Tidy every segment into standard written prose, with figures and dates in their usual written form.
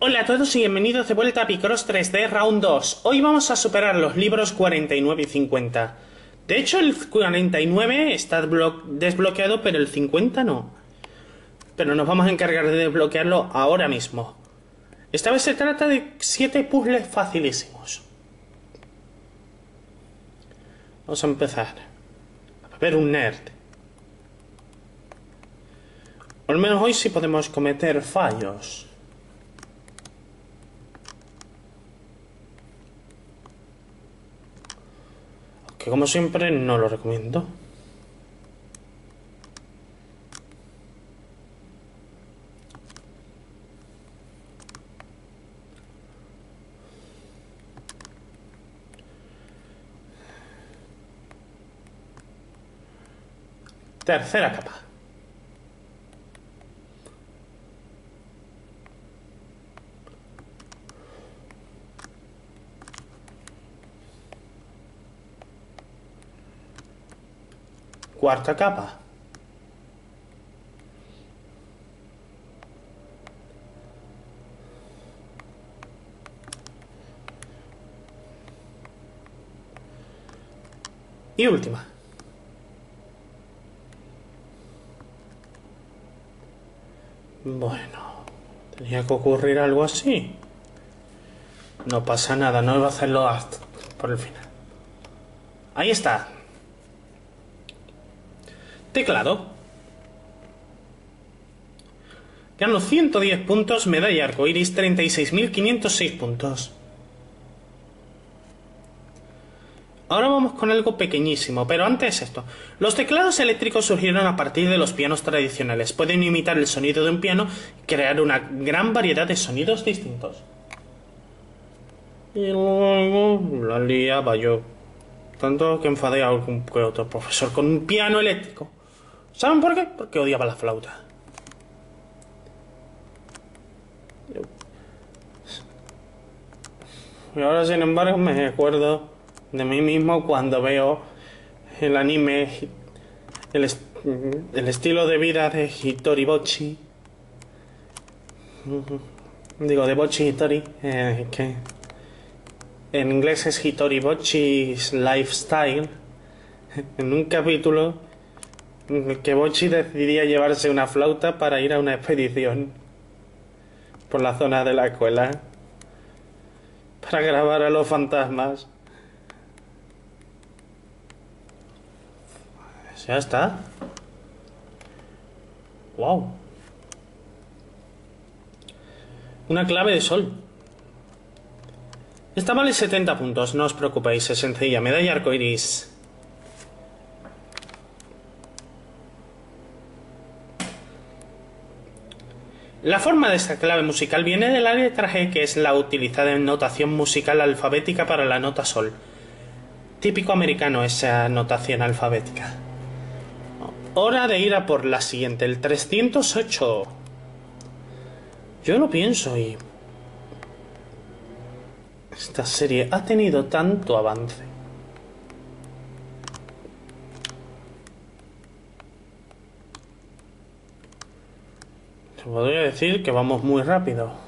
Hola a todos y bienvenidos de vuelta a Picross 3D Round 2. Hoy vamos a superar los libros 49 y 50. De hecho, el 49 está desbloqueado, pero el 50 no. Pero nos vamos a encargar de desbloquearlo ahora mismo. Esta vez se trata de 7 puzzles facilísimos. Vamos a empezar. A ver, un nerd. Al menos hoy sí podemos cometer fallos. Que como siempre no lo recomiendo. Tercera capa. Cuarta capa. Y última. Bueno, tenía que ocurrir algo así. No pasa nada, no voy a hacerlo hasta por el final. Ahí está. Teclado. Gano 110 puntos, medalla arcoiris, 36.506 puntos. Ahora vamos con algo pequeñísimo, pero antes esto. Los teclados eléctricos surgieron a partir de los pianos tradicionales. Pueden imitar el sonido de un piano y crear una gran variedad de sonidos distintos. Y luego la liaba yo. Tanto que enfadé a algún que otro profesor con un piano eléctrico. ¿Saben por qué? Porque odiaba la flauta. Y ahora, sin embargo, me acuerdo de mí mismo cuando veo el anime, el estilo de vida de Hitori Bochi. Digo, de Bochi Hitori, que en inglés es Hitori Bochi's Lifestyle. En un capítulo en el que Bochi decidía llevarse una flauta para ir a una expedición por la zona de la escuela para grabar a los fantasmas. Ya está. Wow. Una clave de sol. Esta vale 70 puntos, no os preocupéis, es sencilla. Medalla arcoiris. La forma de esta clave musical viene de la letra G, que es la utilizada en notación musical alfabética para la nota sol. Típico americano esa notación alfabética. Hora de ir a por la siguiente, el 308. Yo lo pienso y... esta serie ha tenido tanto avance. Se podría decir que vamos muy rápido.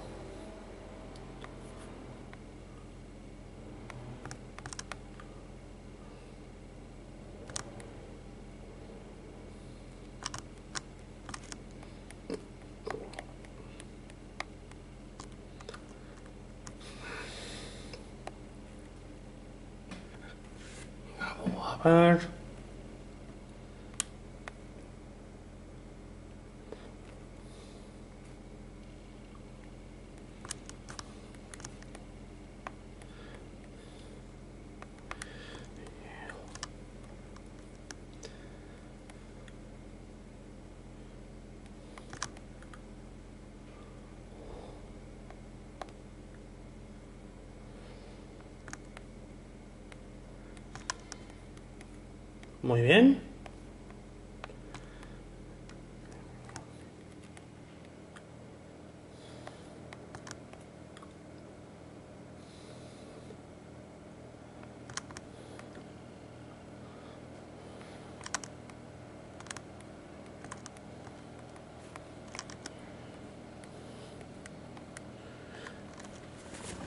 Muy bien.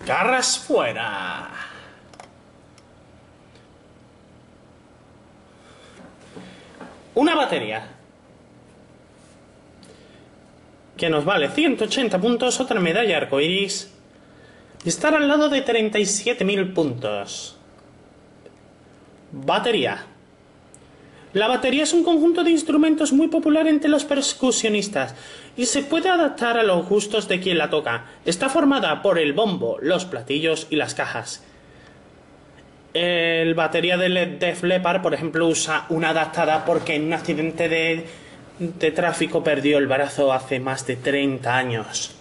Garras fuera. Una batería. Que nos vale 180 puntos, otra medalla arcoiris. Y estar al lado de 37.000 puntos. Batería. La batería es un conjunto de instrumentos muy popular entre los percusionistas y se puede adaptar a los gustos de quien la toca. Está formada por el bombo, los platillos y las cajas. El batería de Def Leppard, por ejemplo, usa una adaptada porque en un accidente de tráfico perdió el brazo hace más de 30 años.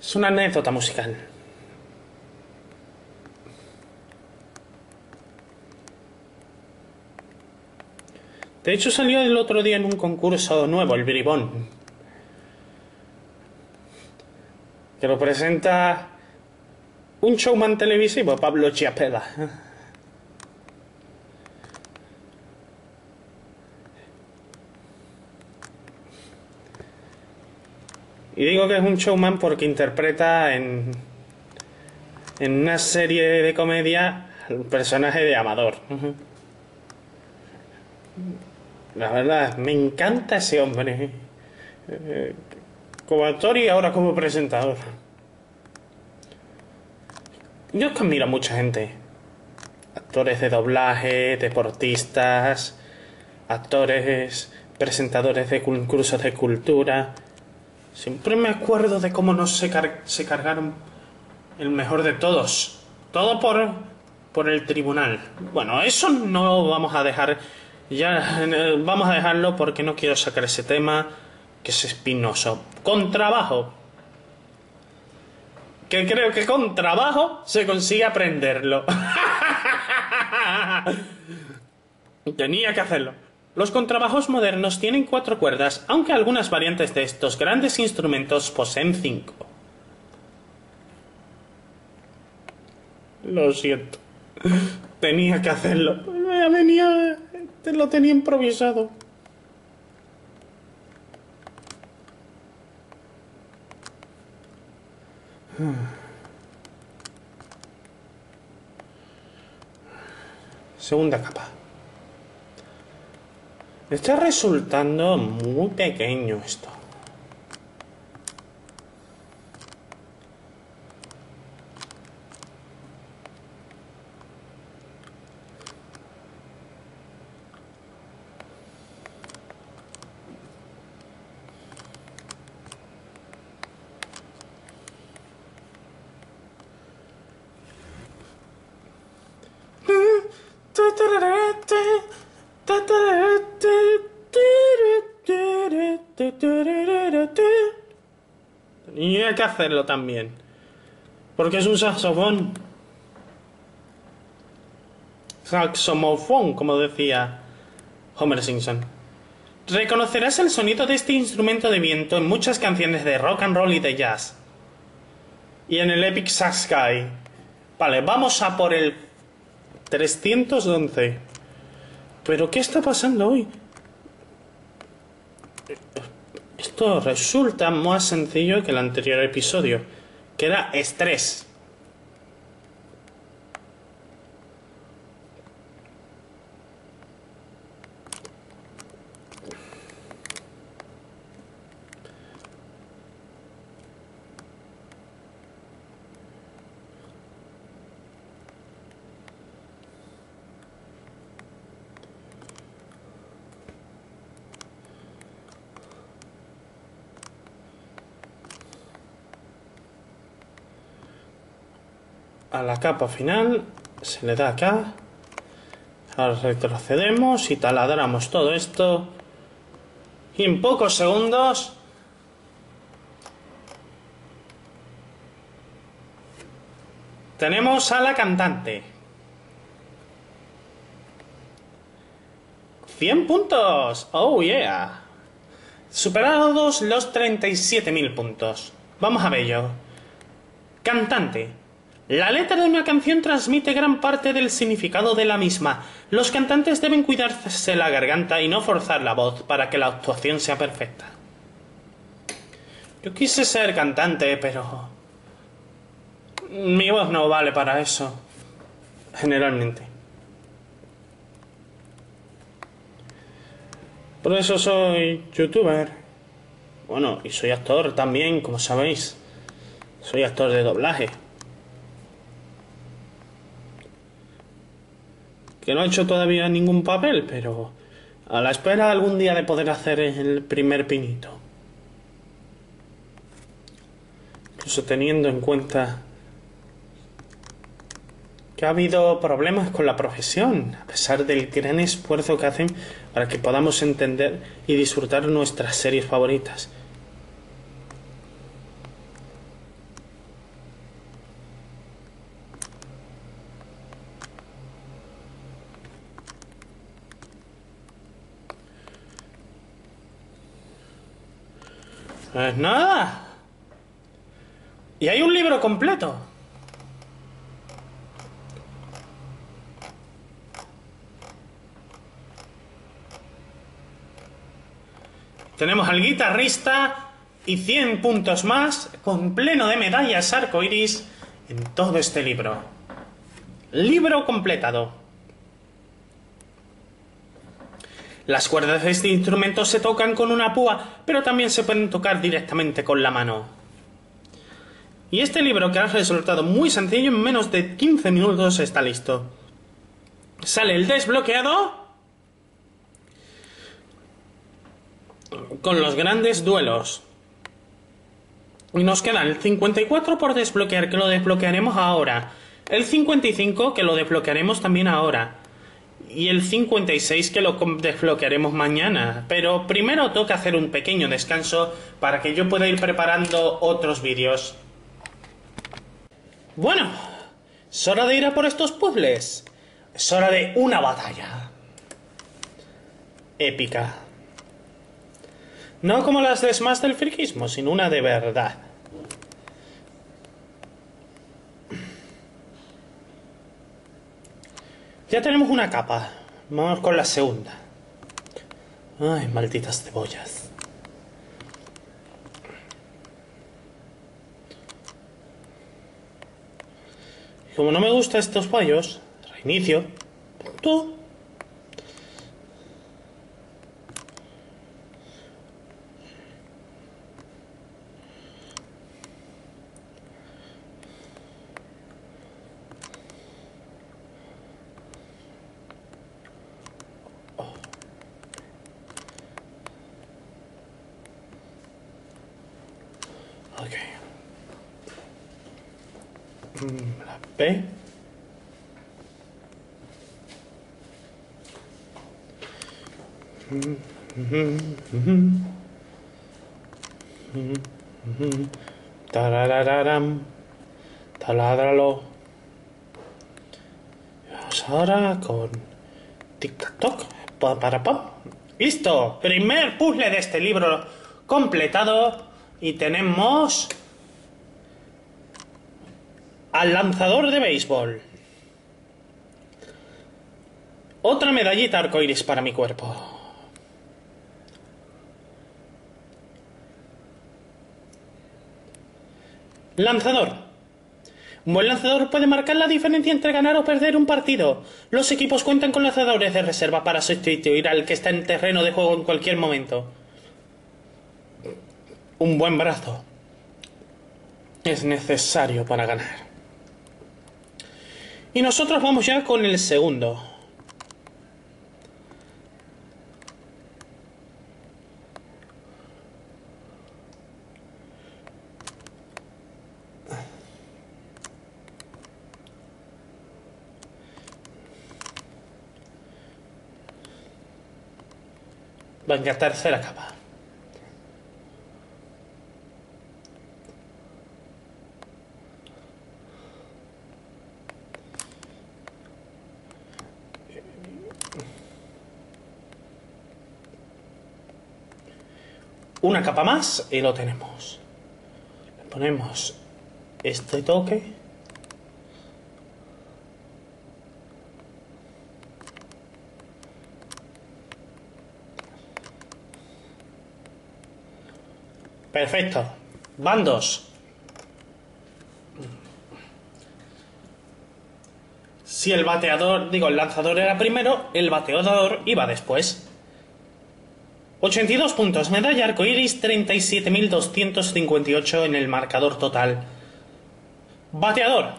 Es una anécdota musical. De hecho, salió el otro día en un concurso nuevo, el bribón. Que lo presenta un showman televisivo, Pablo Chiapela. Y digo que es un showman porque interpreta en una serie de comedia al personaje de Amador. La verdad, me encanta ese hombre. Como actor y ahora como presentador. Yo es que admiro a mucha gente. Actores de doblaje, deportistas, actores, presentadores de concursos de cultura. Siempre me acuerdo de cómo no se cargaron el mejor de todos. Todo por el tribunal. Bueno, eso no vamos a dejar. Ya vamos a dejarlo porque no quiero sacar ese tema que es espinoso. Con trabajo. Que creo que con trabajo se consigue aprenderlo. Tenía que hacerlo. Los contrabajos modernos tienen 4 cuerdas, aunque algunas variantes de estos grandes instrumentos poseen 5. Lo siento. Tenía que hacerlo. Te lo tenía improvisado. Segunda capa. Está resultando muy pequeño esto. Tenía que hacerlo también, porque es un saxofón. Saxomofón, como decía Homer Simpson. Reconocerás el sonido de este instrumento de viento en muchas canciones de rock and roll y de jazz. Y en el Epic Sax Guy. Vale, vamos a por el 311. ¿Pero qué está pasando hoy? Esto resulta más sencillo que el anterior episodio, que era estrés. A la capa final se le da acá. Ahora retrocedemos y taladramos todo esto. Y en pocos segundos tenemos a la cantante. 100 puntos. Oh yeah. Superados los 37.000 puntos. Vamos a ello. Cantante. La letra de una canción transmite gran parte del significado de la misma. Los cantantes deben cuidarse la garganta y no forzar la voz para que la actuación sea perfecta. Yo quise ser cantante, pero mi voz no vale para eso, generalmente. Por eso soy youtuber. Bueno, y soy actor también, como sabéis. Soy actor de doblaje. Que no he hecho todavía ningún papel, pero a la espera algún día de poder hacer el primer pinito. Incluso teniendo en cuenta que ha habido problemas con la profesión, a pesar del gran esfuerzo que hacen para que podamos entender y disfrutar nuestras series favoritas. Pues nada. Y hay un libro completo. Tenemos al guitarrista y 100 puntos más, con pleno de medallas arcoiris en todo este libro. Libro completado. Las cuerdas de este instrumento se tocan con una púa, pero también se pueden tocar directamente con la mano. Y este libro, que ha resultado muy sencillo, en menos de 15 minutos está listo. Sale el desbloqueado con los grandes duelos. Y nos quedan el 54 por desbloquear, que lo desbloquearemos ahora. El 55, que lo desbloquearemos también ahora. Y el 56, que lo desbloquearemos mañana. Pero primero toca hacer un pequeño descanso para que yo pueda ir preparando otros vídeos. Bueno, es hora de ir a por estos puzzles. Es hora de una batalla épica. No como las demás del friquismo, sino una de verdad. Ya tenemos una capa. Vamos con la segunda. Ay, malditas cebollas. Y como no me gustan estos fallos, reinicio. Punto. La P. Tarararam. Taládralo. Vamos ahora con tic-tac-toc. ¡Listo! Primer puzzle de este libro completado. Y tenemos al lanzador de béisbol. Otra medallita arcoíris para mi cuerpo. Lanzador. Un buen lanzador puede marcar la diferencia entre ganar o perder un partido. Los equipos cuentan con lanzadores de reserva para sustituir al que está en terreno de juego en cualquier momento. Un buen brazo es necesario para ganar. Y nosotros vamos ya con el segundo. Venga, tercera capa. Una capa más y lo tenemos. Le ponemos este toque. Perfecto. Bandos. Si el bateador, digo, el lanzador era primero, el bateador iba después. 82 puntos, medalla arcoiris, 37.258 en el marcador total. Bateador.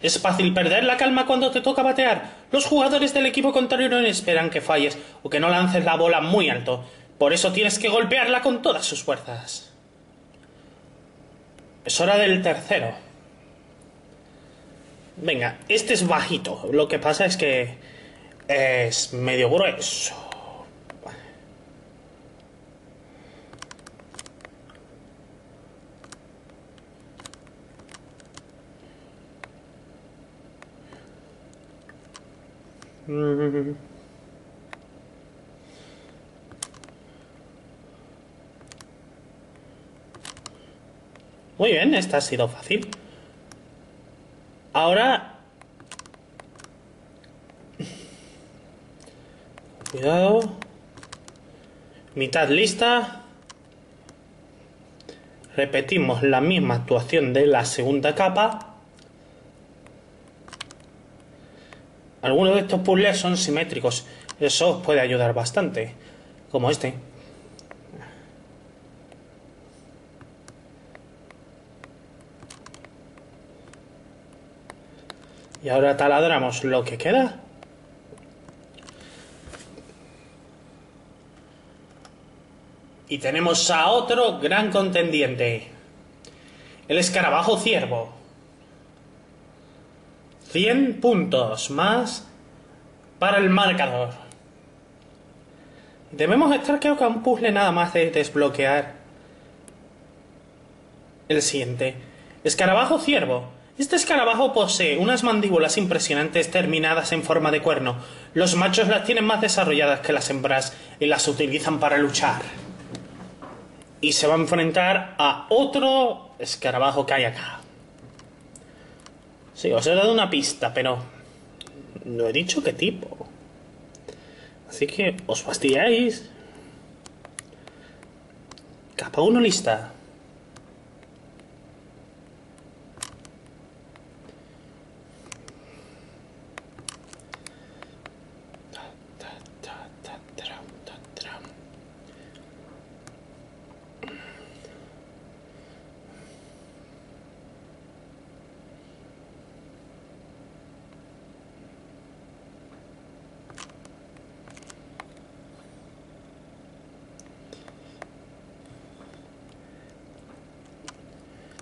Es fácil perder la calma cuando te toca batear. Los jugadores del equipo contrario no esperan que falles o que no lances la bola muy alto. Por eso tienes que golpearla con todas sus fuerzas. Es hora del tercero. Venga, este es bajito. Lo que pasa es que es medio grueso. Muy bien, esta ha sido fácil. Ahora... cuidado. Mitad lista. Repetimos la misma actuación de la segunda capa. Algunos de estos puzzles son simétricos. Eso os puede ayudar bastante. Como este. Y ahora taladramos lo que queda. Y tenemos a otro gran contendiente. El escarabajo ciervo. 100 puntos más para el marcador. Debemos estar, creo que a un puzzle nada más de desbloquear el siguiente. Escarabajo ciervo. Este escarabajo posee unas mandíbulas impresionantes terminadas en forma de cuerno. Los machos las tienen más desarrolladas que las hembras y las utilizan para luchar. Y se va a enfrentar a otro escarabajo que hay acá. Sí, os he dado una pista, pero no he dicho qué tipo. Así que os fastidiáis. Capa 1 lista.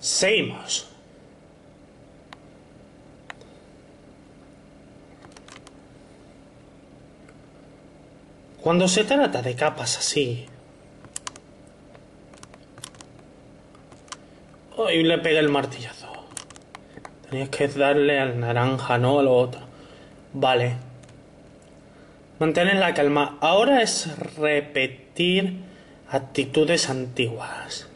Seguimos. Cuando se trata de capas así... hoy le pegué el martillazo. Tenías que darle al naranja, no a lo otro. Vale. Mantener la calma. Ahora es repetir actitudes antiguas.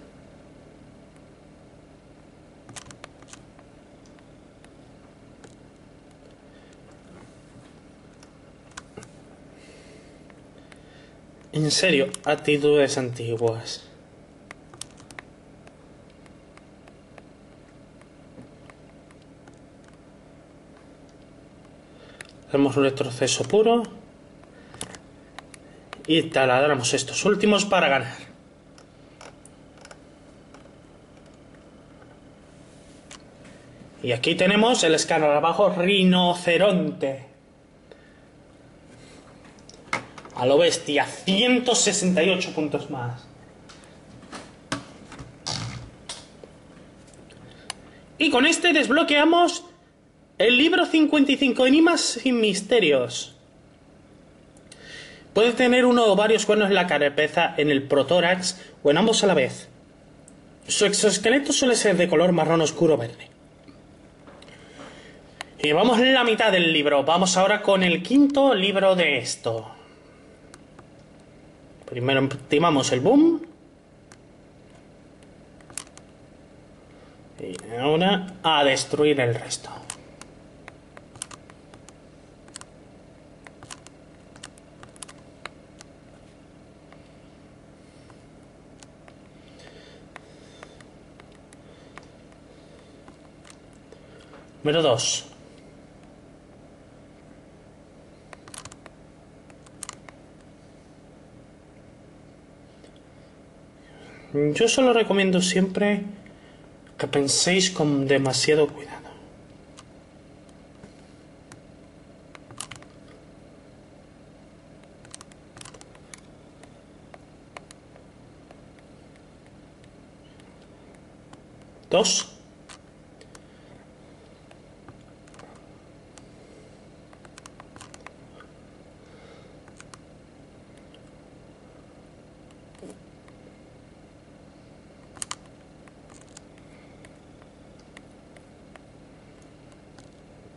En serio, actitudes antiguas. Hacemos un retroceso puro. Y taladramos estos últimos para ganar. Y aquí tenemos el escarabajo rinoceronte. A lo bestia, 168 puntos más. Y con este desbloqueamos el libro 55, Enigmas sin misterios. Puede tener uno o varios cuernos en la cabeza, en el protórax o en ambos a la vez. Su exoesqueleto suele ser de color marrón oscuro verde. Y vamos a la mitad del libro. Vamos ahora con el quinto libro de esto. Primero activamos el boom. Y ahora a destruir el resto. Número 2. Yo solo recomiendo siempre que penséis con demasiado cuidado. Dos.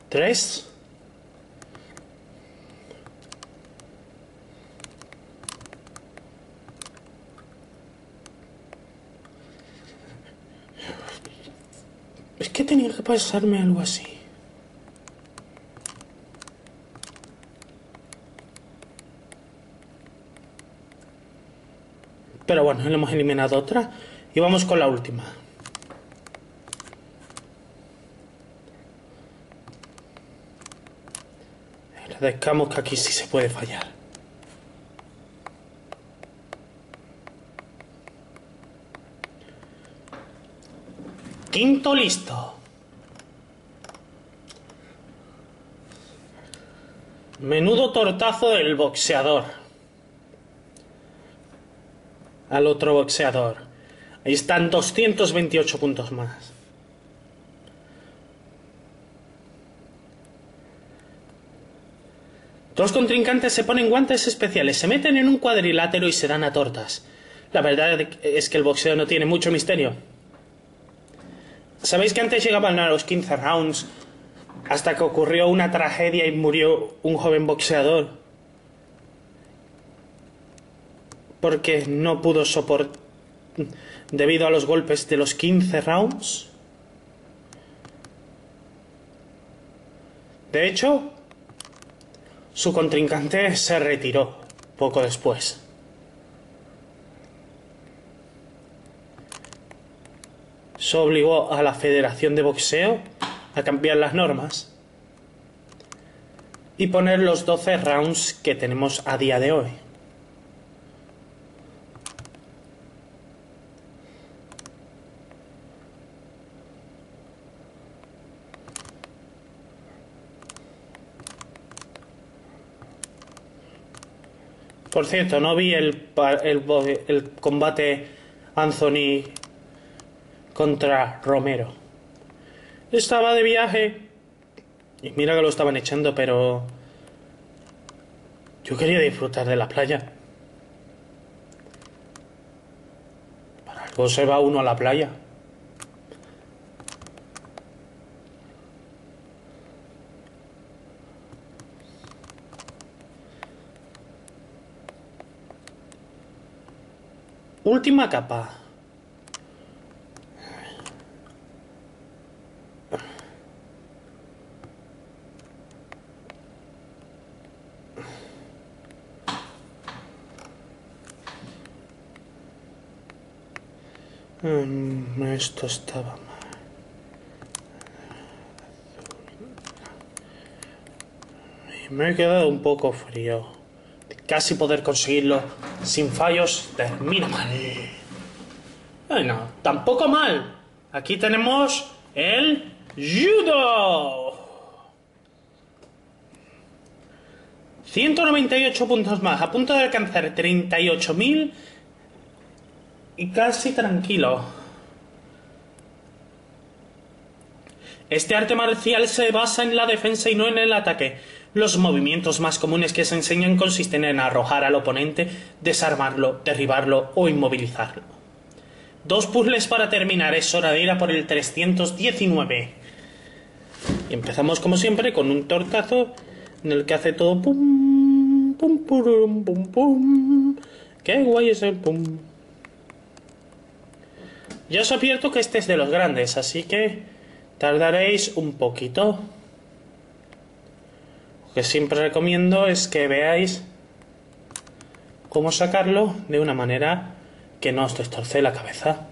Tres. Es que tenía que pasarme algo así. Pero bueno, le hemos eliminado otra. Y vamos con la última. Agradezcamos que aquí sí se puede fallar. Quinto listo. Menudo tortazo del boxeador. Al otro boxeador. Ahí están 228 puntos más. Dos contrincantes se ponen guantes especiales, se meten en un cuadrilátero y se dan a tortas. La verdad es que el boxeo no tiene mucho misterio. Sabéis que antes llegaban a los 15 rounds hasta que ocurrió una tragedia y murió un joven boxeador porque no pudo soportar debido a los golpes de los 15 rounds. De hecho, su contrincante se retiró poco después. Eso obligó a la Federación de Boxeo a cambiar las normas y poner los 12 rounds que tenemos a día de hoy. Por cierto, no vi el combate Anthony contra Romero. Estaba de viaje. Y mira que lo estaban echando, pero yo quería disfrutar de la playa. Para algo se va uno a la playa. Última capa. Esto estaba mal. Me he quedado un poco frío. Casi poder conseguirlo sin fallos termina mal. Bueno, tampoco mal. Aquí tenemos el judo. 198 puntos más, a punto de alcanzar 38.000 y casi tranquilo. Este arte marcial se basa en la defensa y no en el ataque. Los movimientos más comunes que se enseñan consisten en arrojar al oponente, desarmarlo, derribarlo o inmovilizarlo. Dos puzzles para terminar, es hora de ir a por el 319. Y empezamos como siempre con un tortazo en el que hace todo pum, pum, pum, pum, pum. Qué guay es el pum. Ya os advierto que este es de los grandes, así que tardaréis un poquito. Lo que siempre recomiendo es que veáis cómo sacarlo de una manera que no os destorce la cabeza.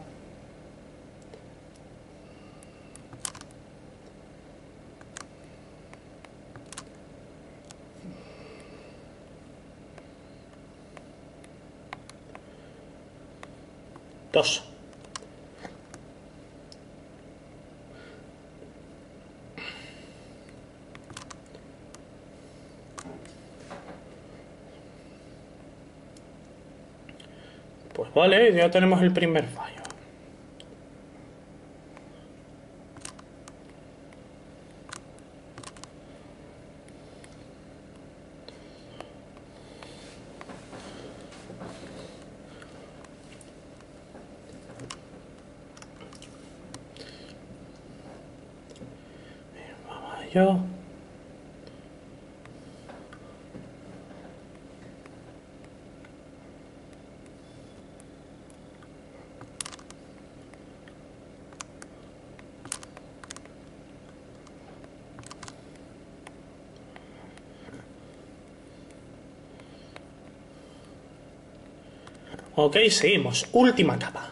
2. Pues vale, ya tenemos el primer fallo. Yo ok, seguimos, última capa.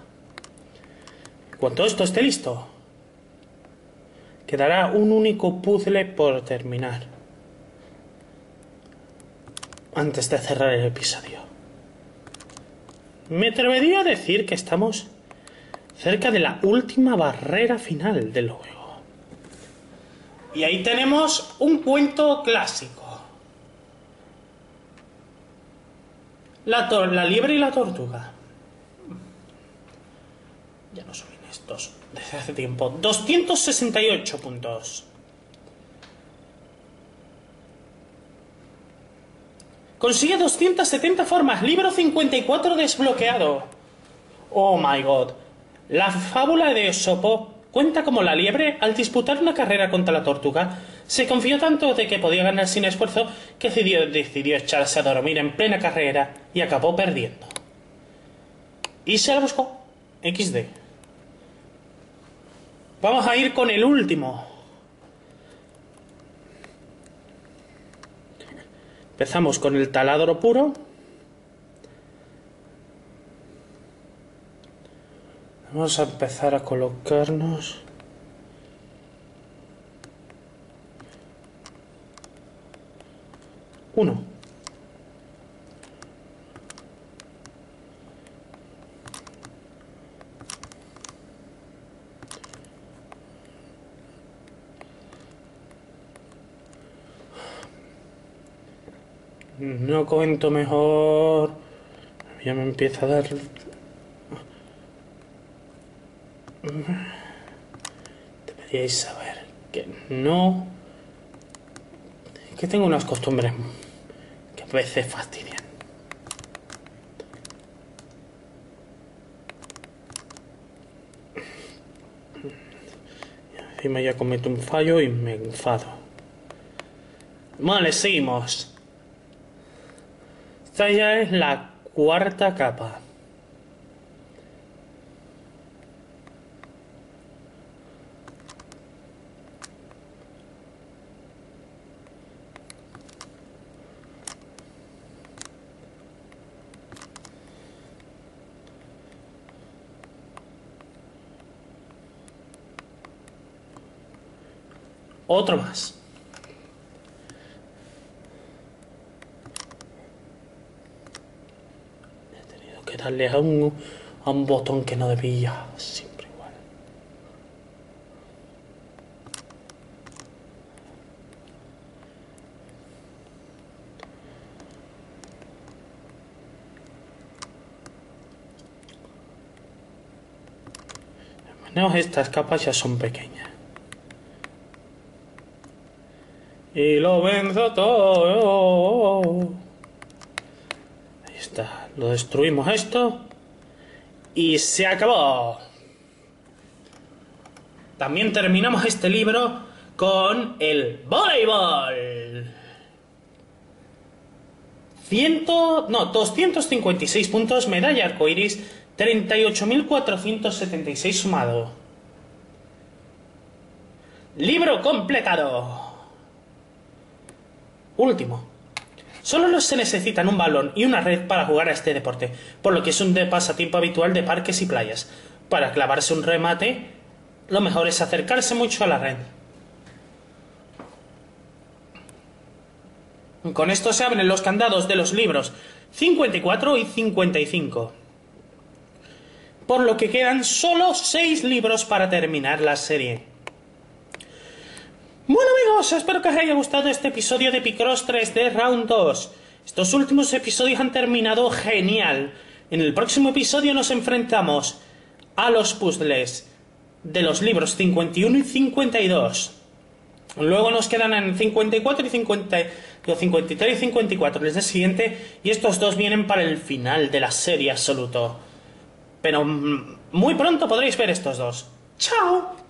Cuando esto esté listo, quedará un único puzzle por terminar antes de cerrar el episodio. Me atrevería a decir que estamos cerca de la última barrera final del juego. Y ahí tenemos un cuento clásico. La liebre y la tortuga. Ya no subí estos desde hace tiempo. 268 puntos. Consigue 270 formas. Libro 54 desbloqueado. Oh my god. La fábula de Esopo cuenta como la liebre, al disputar una carrera contra la tortuga, se confió tanto de que podía ganar sin esfuerzo que decidió echarse a dormir en plena carrera y acabó perdiendo. Y se la buscó. XD. Vamos a ir con el último. Empezamos con el taladro puro. Vamos a empezar a colocarnos. Uno. No cuento mejor. Ya me empieza a dar. Deberíais saber que no. Es que tengo unas costumbres que a veces fastidian. Y encima ya cometo un fallo y me enfado. Vale, seguimos. Esta ya es la cuarta capa. Otro más. Darle a un botón que no debía, siempre igual. Al menos estas capas ya son pequeñas. Y lo venzo todo. Ahí está. Lo destruimos esto y se acabó. También terminamos este libro con el voleibol. 256 puntos, medalla arcoiris, 38.476 sumado. Libro completado. Último. Solo se necesitan un balón y una red para jugar a este deporte, por lo que es un pasatiempo habitual de parques y playas. Para clavarse un remate, lo mejor es acercarse mucho a la red. Con esto se abren los candados de los libros 54 y 55. por lo que quedan solo 6 libros para terminar la serie. Bueno amigos, espero que os haya gustado este episodio de Picross 3D Round 2. Estos últimos episodios han terminado genial. En el próximo episodio nos enfrentamos a los puzzles de los libros 51 y 52. Luego nos quedan en 53 y 54, es el siguiente, y estos dos vienen para el final de la serie absoluto. Pero muy pronto podréis ver estos dos. ¡Chao!